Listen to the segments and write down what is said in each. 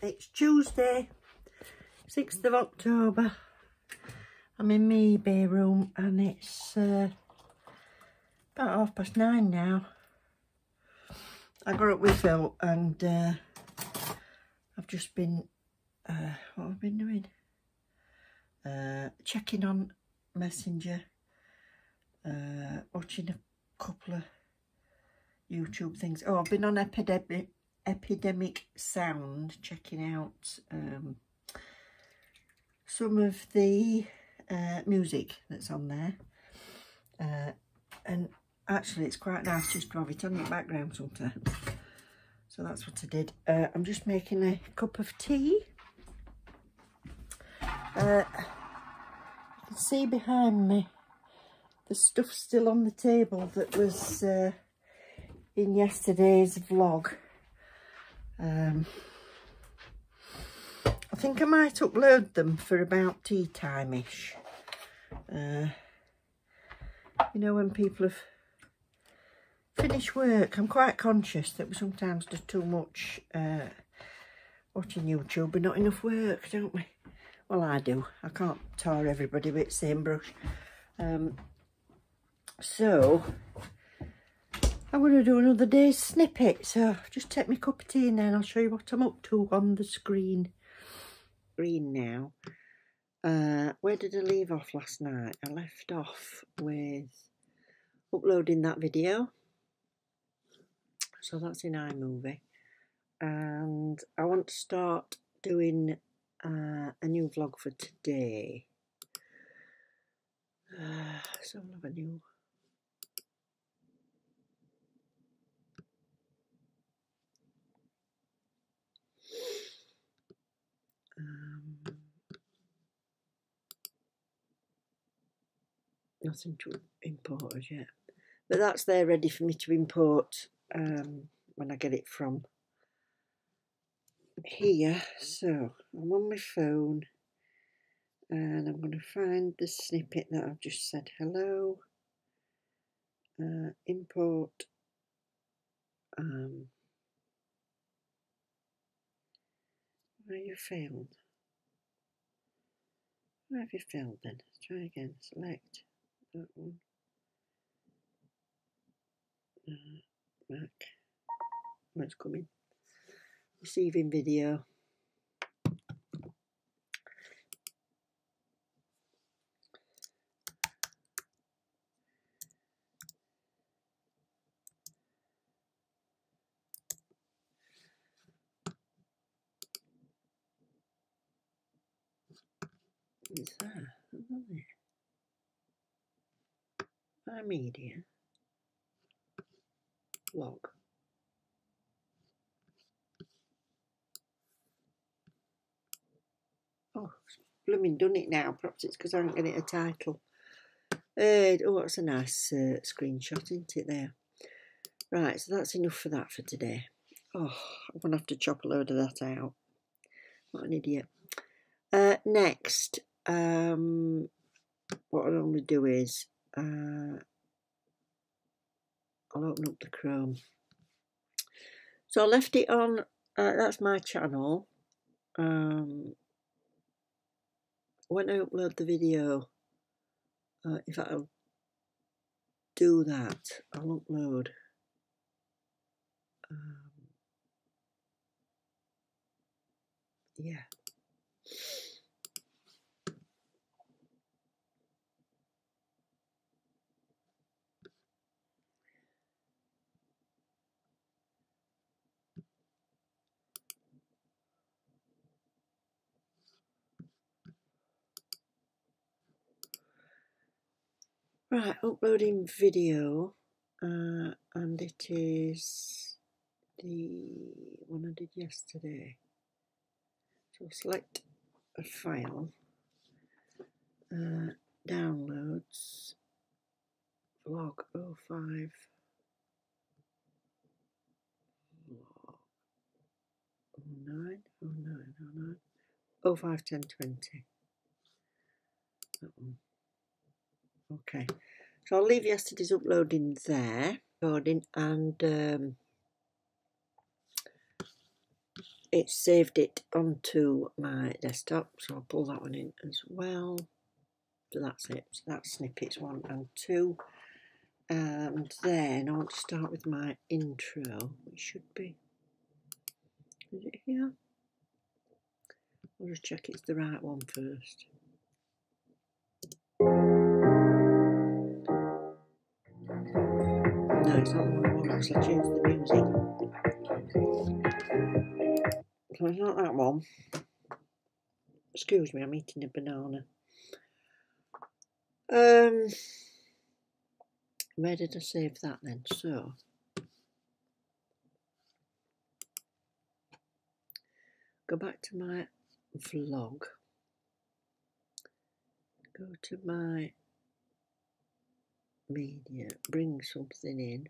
It's Tuesday, 6th of October. I'm in my eBay room and it's about 9:30 now. I got up with Phil and I've just been, what have I been doing? Checking on Messenger, watching a couple of YouTube things. Oh, I've been on Epidemic Sound, checking out some of the music that's on there, and actually it's quite nice just to have it on your background sometimes, so that's what I did. I'm just making a cup of tea. You can see behind me the stuff still on the table that was in yesterday's vlog. I think I might upload them for about tea time-ish. You know, when people have finished work, I'm quite conscious that we sometimes do too much watching YouTube and not enough work, don't we? Well, I do. I can't tar everybody with the same brush. So I'm going to do another day's snippet, so just take my cup of tea and then I'll show you what I'm up to on the screen now. Where did I leave off last night? I left off with uploading that video, so that's in iMovie, and I want to start doing a new vlog for today, so I'll have a new... nothing to import as yet, but that's there ready for me to import when I get it from here. So I'm on my phone and I'm going to find the snippet that I've just said hello, import, where you failed. Where have you failed then? Let's try again. Select that one. Back. That's coming. Receiving video. Is that my media log? Oh, it's blooming done it now. Perhaps it's because I haven't got it a title. Oh, that's a nice screenshot, isn't it? There, right. So that's enough for that for today. Oh, I'm gonna have to chop a load of that out. What an idiot. Next. What I'll normally do is I'll open up the Chrome. So I left it on, that's my channel. When I upload the video, if I'll do that, I'll upload yeah. Right, uploading video, and it is the one I did yesterday. So select a file, downloads, vlog 05, vlog 09, 09, 09, 05, 10, 20. That one. Okay, so I'll leave yesterday's uploading there, and it saved it onto my desktop, so I'll pull that one in as well. So that's it, so that's snippets 1 and 2. And then I want to start with my intro, which should be, is it here? I'll just check it's the right one first. No, it's not the one I want, because I changed the music. So it's not that one. Excuse me, I'm eating a banana. Where did I save that then? So go back to my vlog, go to my media, bring something in,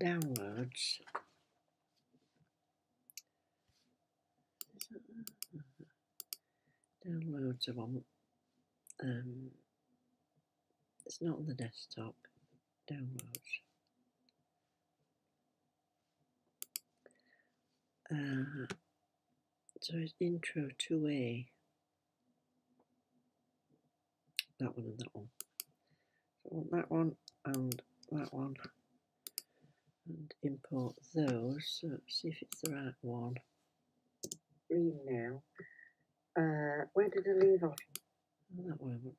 downloads. Downloads I want. It's not on the desktop. Downloads. So it's intro 2A. That one and that one. So I want that one and that one. And import those. So let's see if it's the right one. Read now. Where did I leave off? Oh, that one I want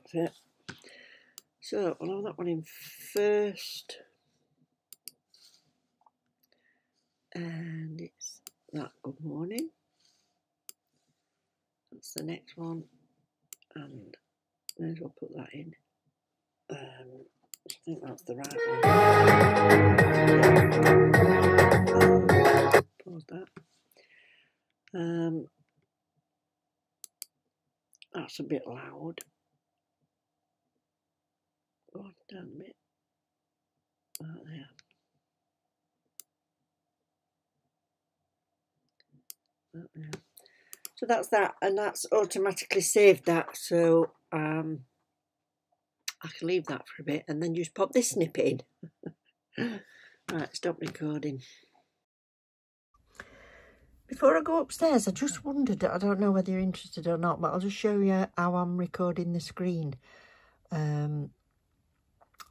to play. That's it. So I'll have that one in first. And it's that good morning. That's the next one. And may as well put that in. I think that's the right one. Pause that. That's a bit loud. Go on down a bit. Right there. Right there. So that's that, and that's automatically saved that. So I can leave that for a bit and then just pop this snippet in. Right, stop recording. Before I go upstairs, I just wondered, I don't know whether you're interested or not, but I'll just show you how I'm recording the screen.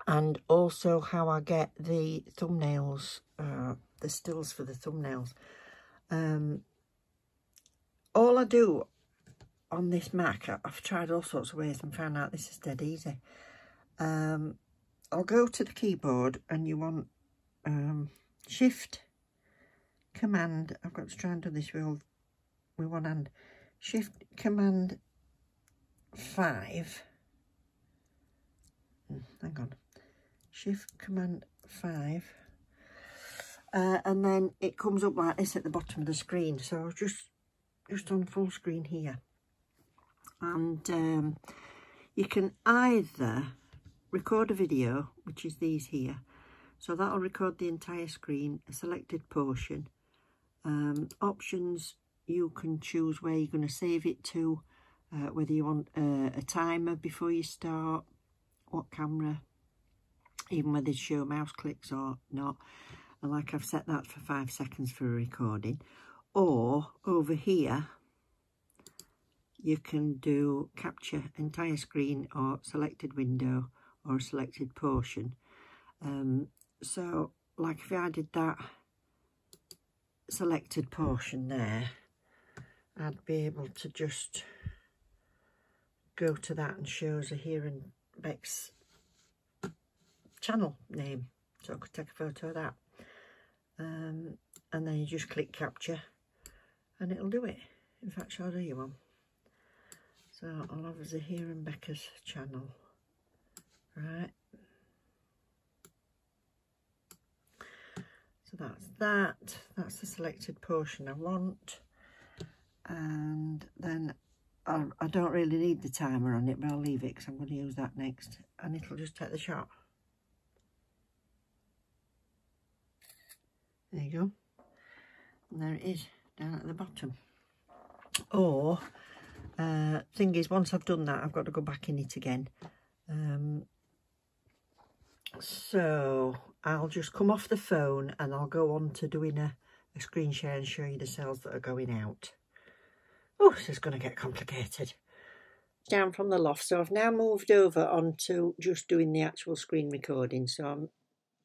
And also how I get the thumbnails, the stills for the thumbnails. All I do on this Mac, I've tried all sorts of ways and found out this is dead easy. I'll go to the keyboard and you want shift command. I've got to try and do this with one hand. Shift command 5. Hang on. Shift command 5. And then it comes up like this at the bottom of the screen. So just on full screen here. And you can either record a video, which is these here, so that'll record the entire screen, a selected portion. Options, you can choose where you're going to save it to, whether you want a timer before you start, what camera, even whether to show mouse clicks or not. And like I've set that for 5 seconds for a recording. Or over here, you can do capture entire screen or selected window or selected portion. So like if I did that selected portion there, I'd be able to just go to that and show us a here and Beck's channel name. So I could take a photo of that. And then you just click capture and it'll do it. In fact, I'll do you one. So I'll have us a here and Becca's channel, right? So that's that. That's the selected portion I want, and then I don't really need the timer on it, but I'll leave it because I'm going to use that next, and it'll just take the shot. There you go. And there it is down at the bottom. Or Thing is, once I've done that, I've got to go back in it again. So I'll just come off the phone and I'll go on to doing a screen share and show you the cells that are going out. Oh, this is going to get complicated. Down from the loft, so I've now moved over onto just doing the actual screen recording. So I'm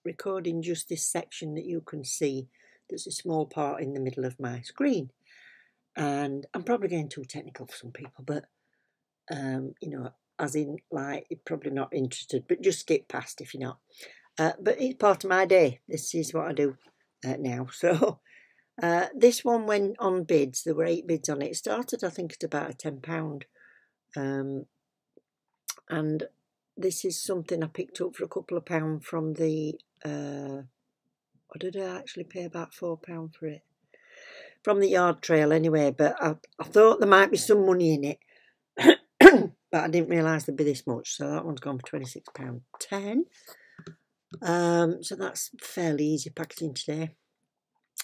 recording just this section that you can see. There's a small part in the middle of my screen. And I'm probably getting too technical for some people, but, you know, as in, like, you're probably not interested, but just skip past if you're not. But it's part of my day. This is what I do now. So this one went on bids. There were 8 bids on it. It started, I think, at about a £10. And this is something I picked up for a couple of £1 from the... or did I actually pay about £4 for it? From the yard trail anyway, but I thought there might be some money in it. But I didn't realise there'd be this much. So that one's gone for £26.10. So that's fairly easy packaging today.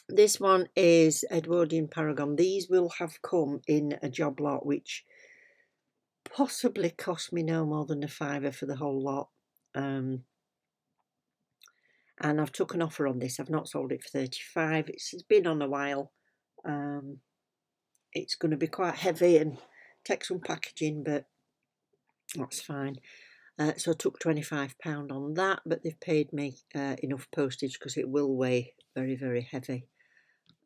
This one is Edwardian Paragon. These will have come in a job lot, which possibly cost me no more than a £5 for the whole lot. And I've took an offer on this. I've not sold it for £35. It's been on a while. It's going to be quite heavy and take some packaging, but that's fine. So I took £25 on that, but they've paid me enough postage because it will weigh very, very heavy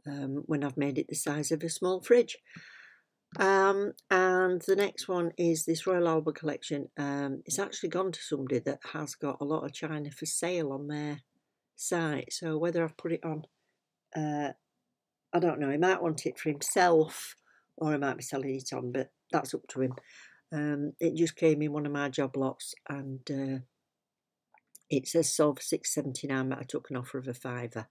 when I've made it the size of a small fridge. And the next one is this Royal Albert collection. It's actually gone to somebody that has got a lot of china for sale on their site. So whether I've put it on, I don't know. He might want it for himself, or he might be selling it on, but that's up to him. It just came in one of my job lots, and it says sold for £6.79, but I took an offer of a £5.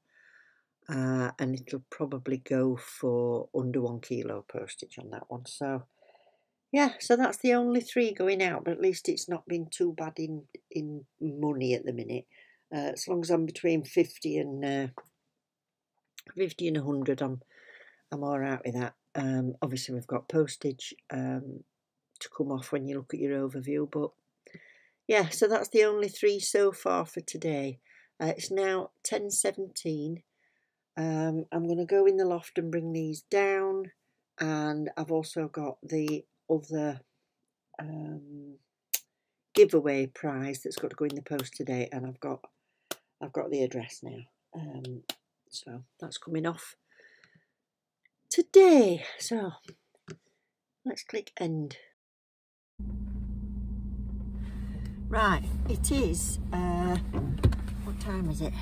And it'll probably go for under 1 kilo postage on that one. So, yeah, so that's the only 3 going out, but at least it's not been too bad in money at the minute. As long as I'm between 50 and 100, I'm all right with that. Obviously, we've got postage to come off when you look at your overview, but yeah, so that's the only 3 so far for today. It's now 10:17. I'm going to go in the loft and bring these down, and I've also got the other giveaway prize that's got to go in the post today, and I've got the address now, so that's coming off today. So let's click end. Right, it is what time is it?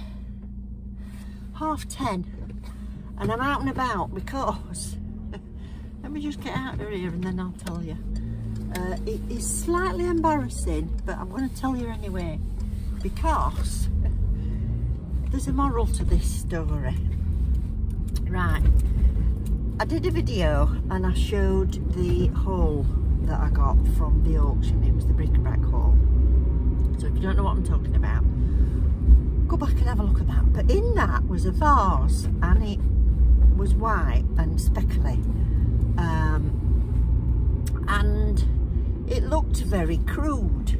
10:30, and I'm out and about because let me just get out of here and then I'll tell you. It is slightly embarrassing, but I'm going to tell you anyway because there's a moral to this story. Right, I did a video and I showed the haul that I got from the auction. It was the bric-a-brac haul. So if you don't know what I'm talking about, go back and have a look at that. But in that was a vase, and it was white and speckly, and it looked very crude,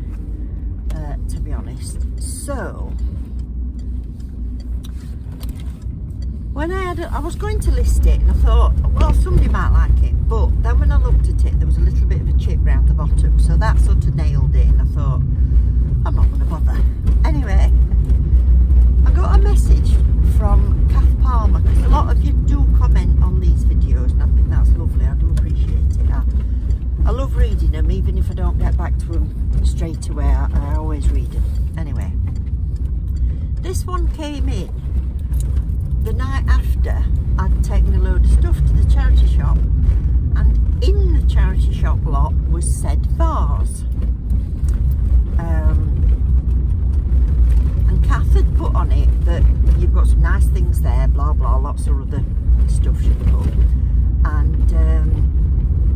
to be honest. So when I was going to list it, and I thought, well, somebody might like it, but then when I looked at it, there was a little bit of a chip round the bottom, so that sort of nailed it, and I thought, I'm not going to bother. Anyway, I got a message from Kath Palmer, because a lot of you do comment on these videos, and I think that's lovely. I do appreciate it. I love reading them, even if I don't get back to them straight away. I always read them. Anyway, this one came in the night after I'd taken a load of stuff to the charity shop, and in the charity shop lot was said vase. Kath had put on it that you've got some nice things there, blah blah, lots of other stuff she put, and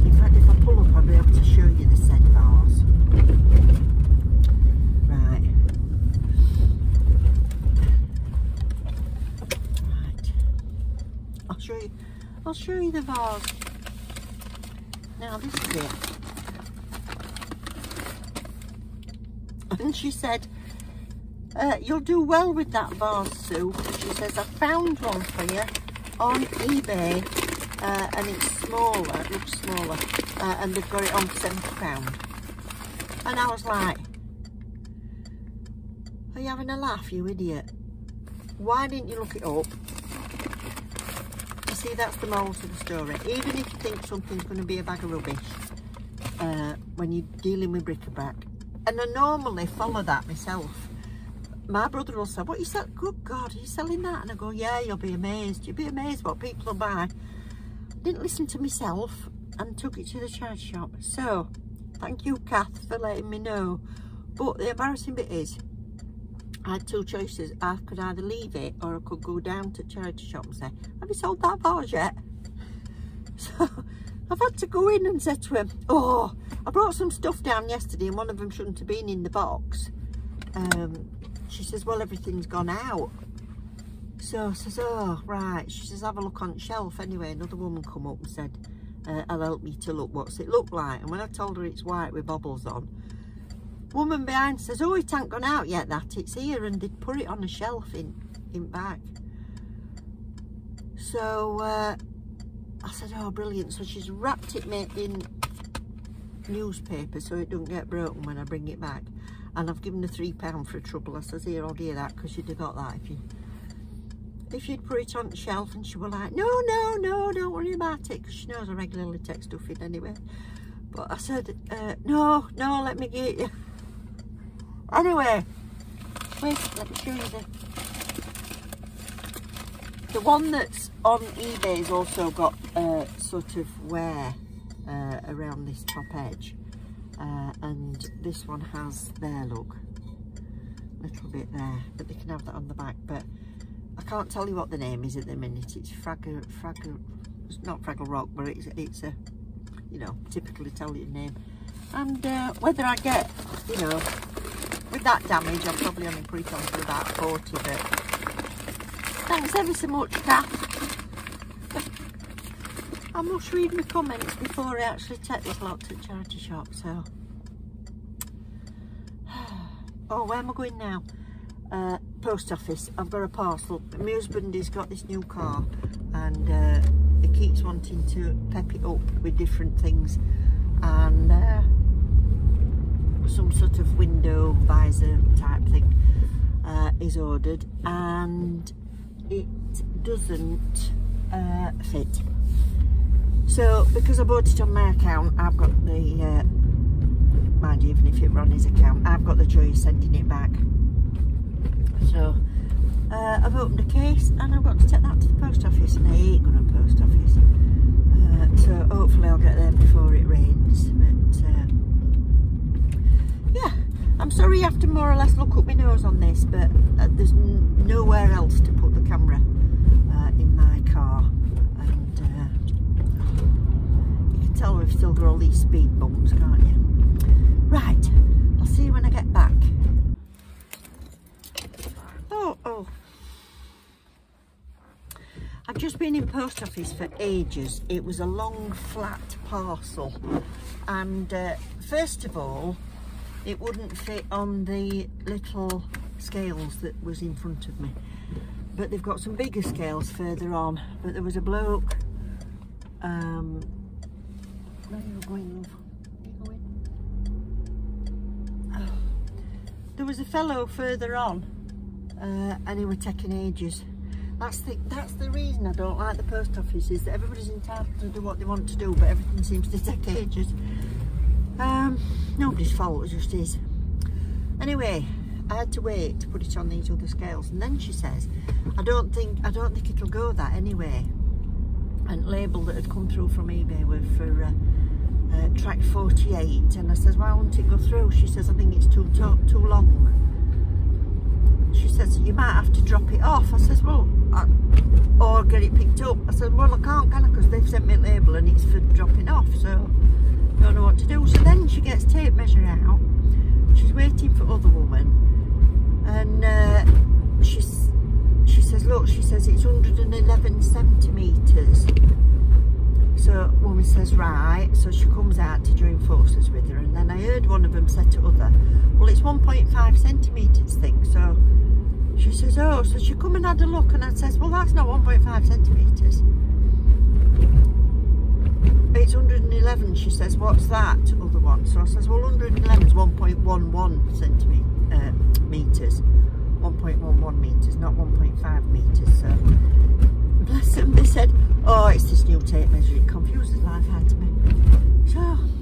in fact, if I pull up, I'll be able to show you the said vase. Right, I'll show you the vase. Now this is it. And she said, you'll do well with that vase, Sue. She says, I found one for you on eBay, and it's smaller, it looks smaller, and they've got it on for £70. And I was like, are you having a laugh, you idiot? Why didn't you look it up? You see, that's the moral to the story. Even if you think something's going to be a bag of rubbish, when you're dealing with bric-a-brac, and I normally follow that myself. My brother will say, what are you selling? Good God, are you selling that? And I go, yeah, you'll be amazed. You'll be amazed what people will buy. Didn't listen to myself and took it to the charity shop. So, thank you, Kath, for letting me know. But the embarrassing bit is, I had two choices. I could either leave it or I could go down to charity shop and say, have you sold that vase yet? So, I've had to go in and say to him, oh, I brought some stuff down yesterday and one of them shouldn't have been in the box. She says, well, everything's gone out. So I says, oh, right. She says, have a look on the shelf. Anyway, another woman come up and said, I'll help you to look. What's it look like? And when I told her it's white with bubbles on, woman behind says, oh, it ain't gone out yet, that. It's here. And they'd put it on the shelf in back. So I said, oh, brilliant. So she's wrapped it, mate, in newspaper so it don't get broken when I bring it back, and I've given her £3 for trouble. I says, here, I'll do that, because you'd have got that if you'd put it on the shelf. And she was like, no, don't worry about it, because she knows I regularly take stuff in anyway. But I said, no, let me get you. Anyway, wait, let me show you the one that's on eBay's also got sort of wear around this top edge, and this one has their look a little bit there, but they can have that on the back. But I can't tell you what the name is at the minute. It's Fraga, it's not Fraggle Rock, but it's a, you know, typical Italian name. And whether I get, you know, with that damage, I'm probably only put on for about 40. But thanks ever so much, Kath. I must read my comments before I actually take this lot to the charity shop, so. Oh, where am I going now? Post office. I've got a parcel. My husband has got this new car, and he keeps wanting to pep it up with different things, and some sort of window visor type thing is ordered, and it doesn't fit. So, because I bought it on my account, I've got the, mind you, even if it were on his account, I've got the joy of sending it back. So, I've opened a case and I've got to take that to the post office, and I ain't going to post office. So, hopefully I'll get there before it rains. But, yeah, I'm sorry you have to more or less look up my nose on this, but there's nowhere else to put the camera in my car. Tell we've still got all these speed bumps, can't you? Right, I'll see you when I get back. Oh, I've just been in post office for ages. It was a long flat parcel, and first of all, it wouldn't fit on the little scales that was in front of me, but they've got some bigger scales further on. But there was a bloke, where are you going, love? Where are you going? Oh. There was a fellow further on, and he was taking ages. That's the reason I don't like the post office, is that everybody's entitled to do what they want to do, but everything seems to take ages. Nobody's fault, it just is. Anyway, I had to wait to put it on these other scales, and then she says, I don't think it'll go that anyway. And label that had come through from eBay were for track 48, and I says, why won't it go through? She says, I think it's too long. She says, you might have to drop it off. I says, well, or get it picked up. I said, well, I can't, can I? Because they've sent me a label and it's for dropping off, so don't know what to do. So then she gets tape measure out. She's waiting for other woman, and she says, look, she says, it's 111 centimetres. So woman says right, so she comes out to join forces with her, and then I heard one of them said to other, well, it's 1.5 centimetres thing. So she says, oh, so she come and had a look, and I says, well, that's not 1.5 centimetres. It's 111, she says, what's that other one? So I says, well, 111 is 1.11 metres, 1.11 metres, not 1.5 metres. So bless them, they said, oh, it's this new tape measure, it confuses life out of me. So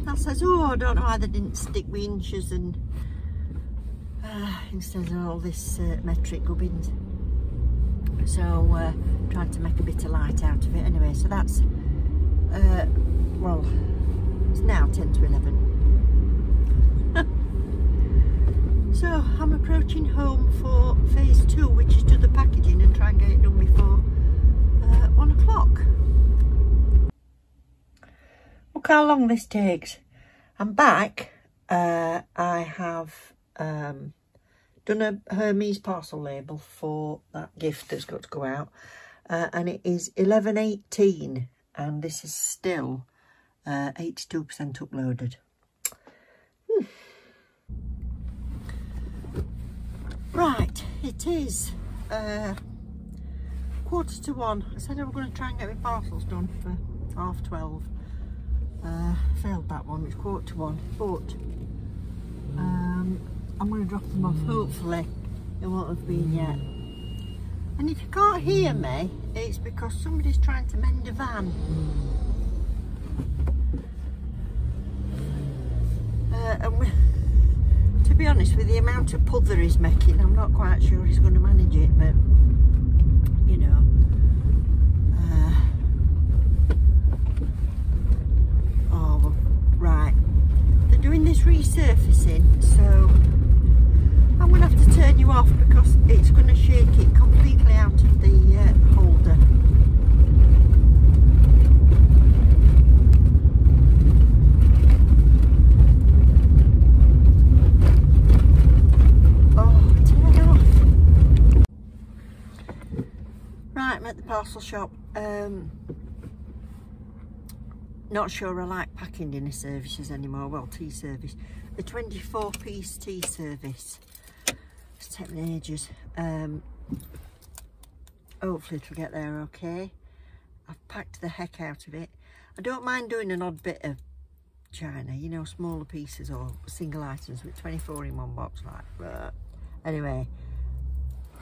I says, oh, I don't know why they didn't stick with inches and instead of all this metric gubbins. So tried to make a bit of light out of it anyway. So that's well, it's now 10 to 11. So I'm approaching home for phase two, which is do the packaging and try and get it done before 1 o'clock. Look how long this takes. I'm back. I have done a Hermes parcel label for that gift that's got to go out, and it is 11:18, and this is still 82% uploaded. Right, it is 1:45. I said I was going to try and get my parcels done for 12:30. Failed that one. It's 1:45, but I'm going to drop them off. Hopefully it won't have been yet. And if you can't hear me, it's because somebody's trying to mend a van. And to be honest, with the amount of puther he's making, I'm not quite sure he's going to manage it, but you know. Oh, well, right. They're doing this resurfacing, so I'm going to have to turn you off because it's going to shake it completely out of the holder. Oh, turn it off. Right, I'm at the parcel shop. Not sure I like packing dinner services anymore. Well, tea service. The 24-piece tea service. It's taking ages. Hopefully it'll get there okay. I've packed the heck out of it. I don't mind doing an odd bit of china, you know, smaller pieces or single items, with 24 in one box like that. Anyway,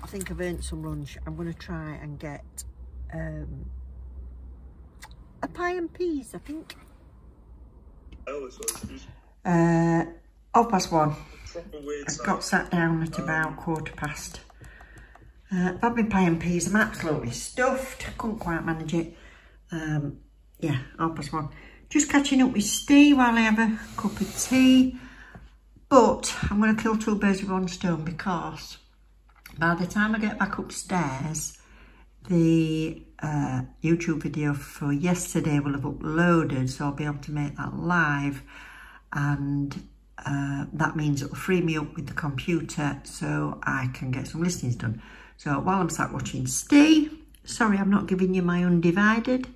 I think I've earned some lunch. I'm going to try and get a pie and peas, I think. Half past one. I got sat down at about 1:15. I've had my pie and peas. I'm absolutely stuffed. Couldn't quite manage it. Yeah, 1:30. Just catching up with Steve while I have a cup of tea. But I'm going to kill two birds with one stone, because by the time I get back upstairs, the YouTube video for yesterday will have uploaded. So I'll be able to make that live. And that means it'll free me up with the computer so I can get some listings done. So while I'm sat watching Steve, sorry I'm not giving you my undivided,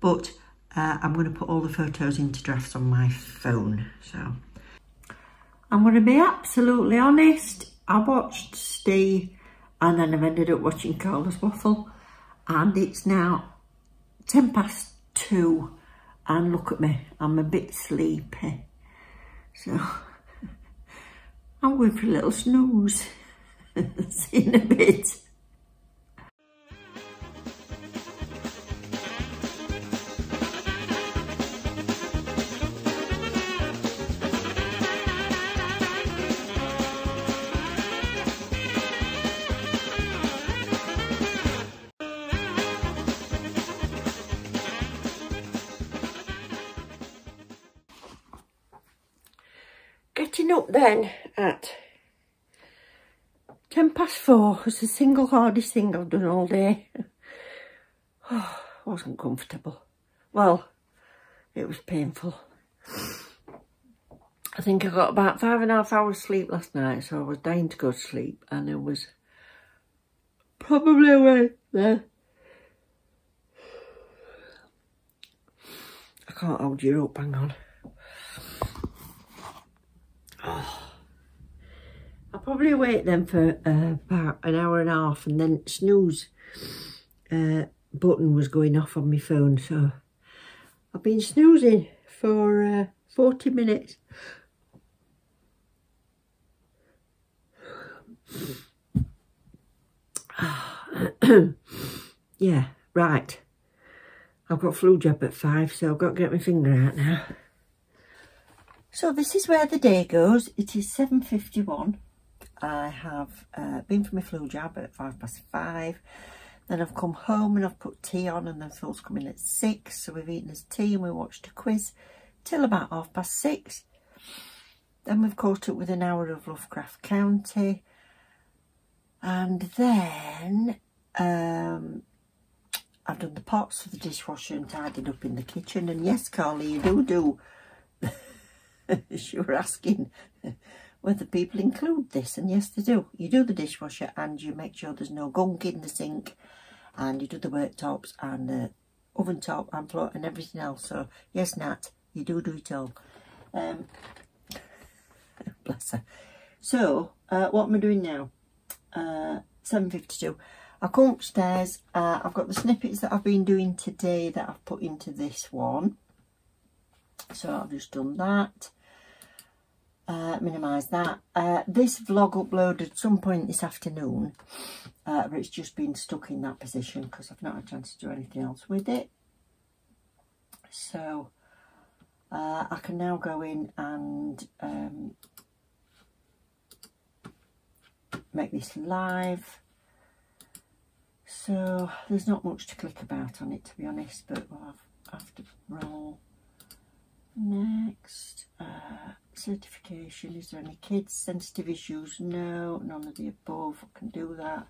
but I'm going to put all the photos into drafts on my phone. So I'm going to be absolutely honest, I watched Steve and then I've ended up watching Carla's Waffle, and it's now 2:10. And look at me, I'm a bit sleepy. So I'm going for a little snooze. See you in a bit. Up then at 4:10 was the single hardest thing I've done all day. Oh, wasn't comfortable. Well, it was painful. I think I got about 5.5 hours sleep last night, so I was dying to go to sleep, and I was probably away there can't hold you up, hang on. Oh. I'll probably wait then for about an hour and a half, and then snooze button was going off on my phone, so I've been snoozing for 40 minutes. Yeah, right. I've got flu jab at 5, so I've got to get my finger out now. So this is where the day goes. It is 7:51. I have been for my flu jab at 5 past 5. Then I've come home and I've put tea on, and then Phil's coming at 6. So we've eaten his tea and we watched a quiz till about 6:30. Then we've caught up with an hour of Lovecraft County. And then I've done the pots for the dishwasher and tidied up in the kitchen. And yes, Carly, you do. You were asking whether people include this, and yes, they do. You do the dishwasher and you make sure there's no gunk in the sink, and you do the worktops and the oven top and floor and everything else. So yes, Nat, you do it all. Bless her. So what am I doing now? 7:52. I come upstairs. I've got the snippets that I've been doing today that I've put into this one, so I've just done that. Minimise that. This vlog uploaded at some point this afternoon, but it's just been stuck in that position because I've not had a chance to do anything else with it. So I can now go in and make this live. So there's not much to click about on it, to be honest, but we'll have to roll. Next, certification. Is there any kids sensitive issues? No, none of the above. I can do that.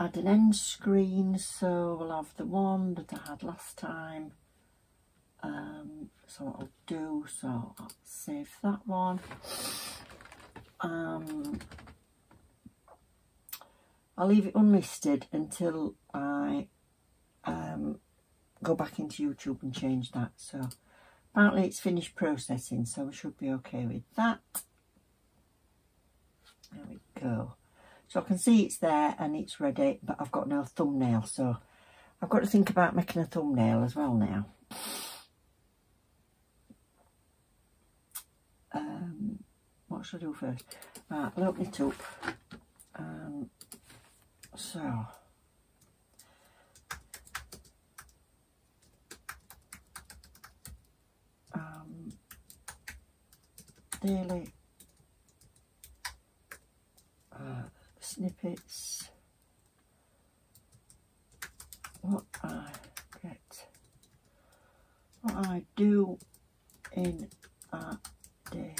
Add an end screen, so we'll have the one that I had last time. So what I'll do, so I'll save that one. I'll leave it unlisted until I go back into YouTube and change that. So apparently it's finished processing, so we should be okay with that. There we go. So I can see it's there and it's ready, but I've got no thumbnail, so I've got to think about making a thumbnail as well now. What should I do first? Right, I'll open it up. So daily snippets, what I do in a day.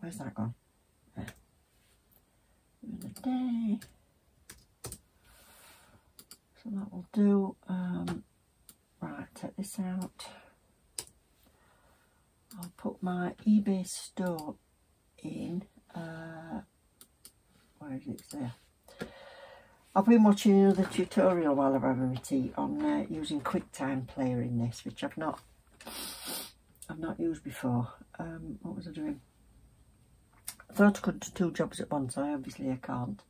Where's that gone? There. In a day. So that will do. Right, take this out. I'll put my eBay store in. Where is it? It's there. I've been watching another tutorial while I'm having my tea on using QuickTime player in this, which I've not used before. What was I doing? I thought I could do 2 jobs at once. Obviously I can't.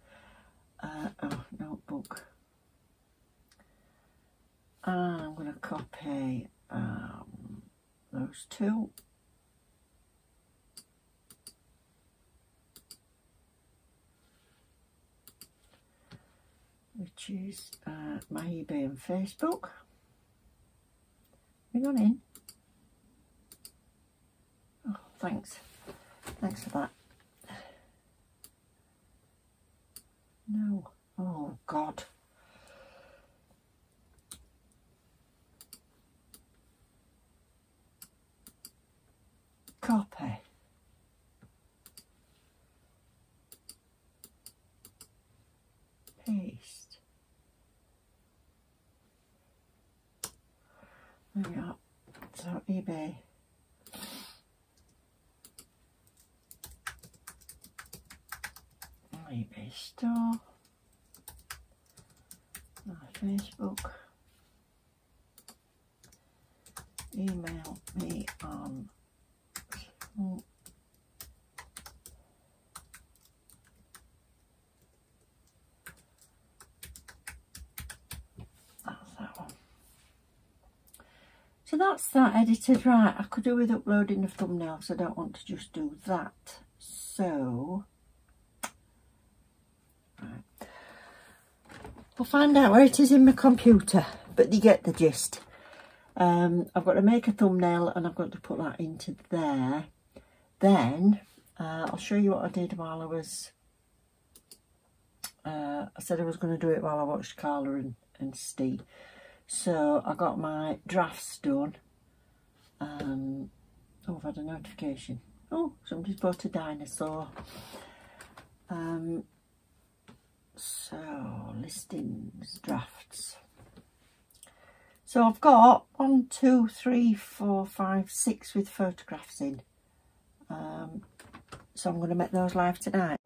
Oh, notebook. I'm going to copy those 2. Which is my eBay and Facebook. Hang on in. Oh, thanks. Thanks for that. No. Oh, God. Copy. Paste. There we are. So eBay. My eBay store. My Facebook, email me on So that's that edited. Right, I could do with uploading the thumbnail, so I don't want to just do that. So, right. I'll find out where it is in my computer, but you get the gist. I've got to make a thumbnail and I've got to put that into there. Then, I'll show you what I did while I was... I said I was going to do it while I watched Carla and Steve. So I got my drafts done. Oh, I've had a notification. Oh, somebody's bought a dinosaur. So listings, drafts. So I've got 1, 2, 3, 4, 5, 6 with photographs in. So I'm going to make those live tonight.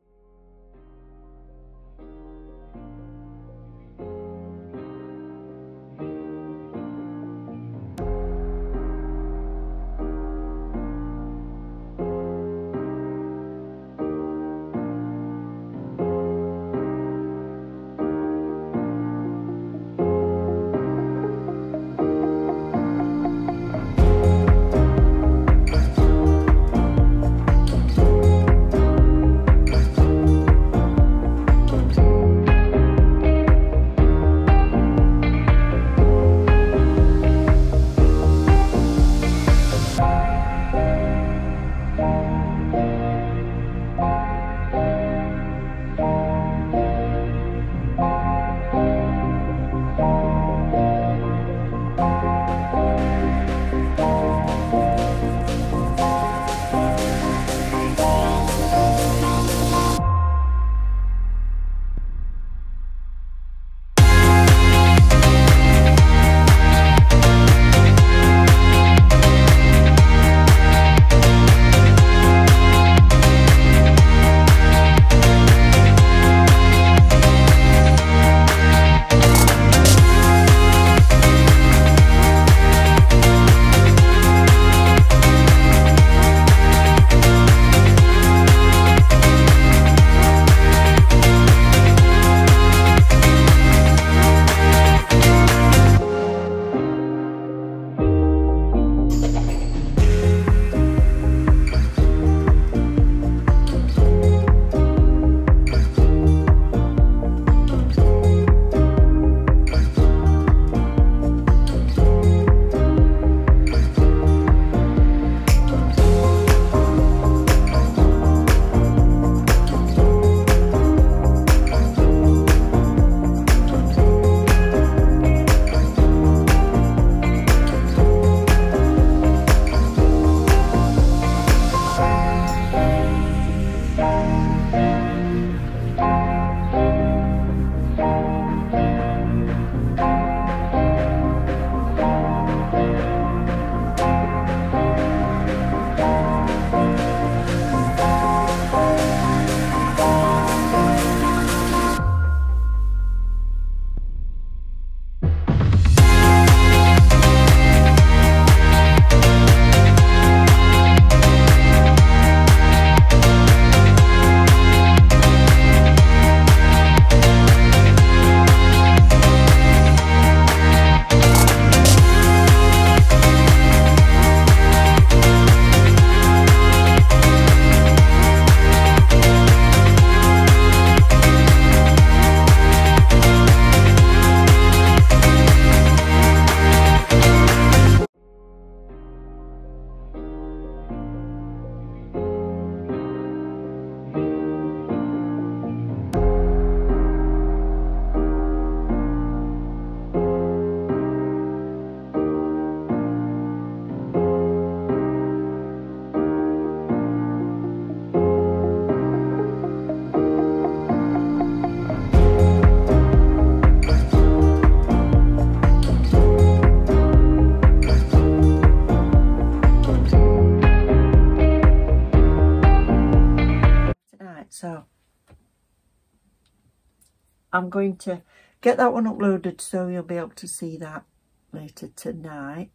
I'm going to get that one uploaded so you'll be able to see that later tonight,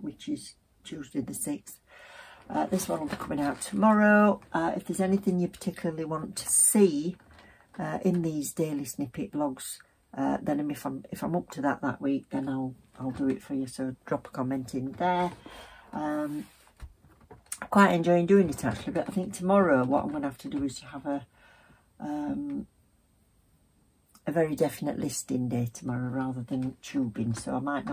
which is Tuesday the 6th. This one will be coming out tomorrow. If there's anything you particularly want to see in these daily snippet blogs, then if I'm up to that week, then I'll do it for you. So drop a comment in there. Quite enjoying doing it actually, but I think tomorrow what I'm going to have to do is have a very definite listing day tomorrow rather than tubing, so I might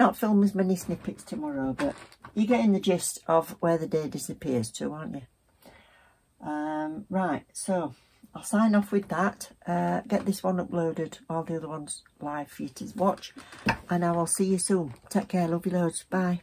not film as many snippets tomorrow, but you're getting the gist of where the day disappears to, aren't you? Right, so I'll sign off with that. Get this one uploaded while the other one's live for you to watch, and I will see you soon. Take care, love you loads, bye.